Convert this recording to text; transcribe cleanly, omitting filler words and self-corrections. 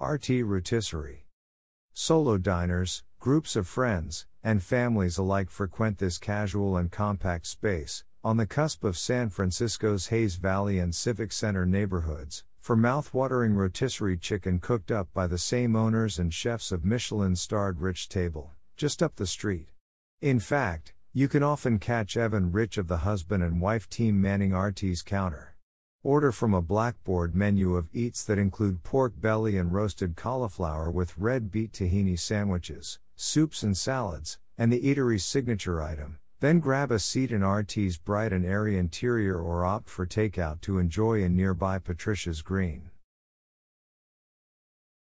RT Rotisserie. Solo diners, groups of friends, and families alike frequent this casual and compact space, on the cusp of San Francisco's Hayes Valley and Civic Center neighborhoods, for mouth-watering rotisserie chicken cooked up by the same owners and chefs of Michelin-starred Rich Table, just up the street. In fact, you can often catch Evan Rich of the husband and wife team manning RT's counter. Order from a blackboard menu of eats that include pork belly and roasted cauliflower with red beet tahini sandwiches, soups and salads, and the eatery's signature item, then grab a seat in RT's bright and airy interior or opt for takeout to enjoy in nearby Patricia's Green.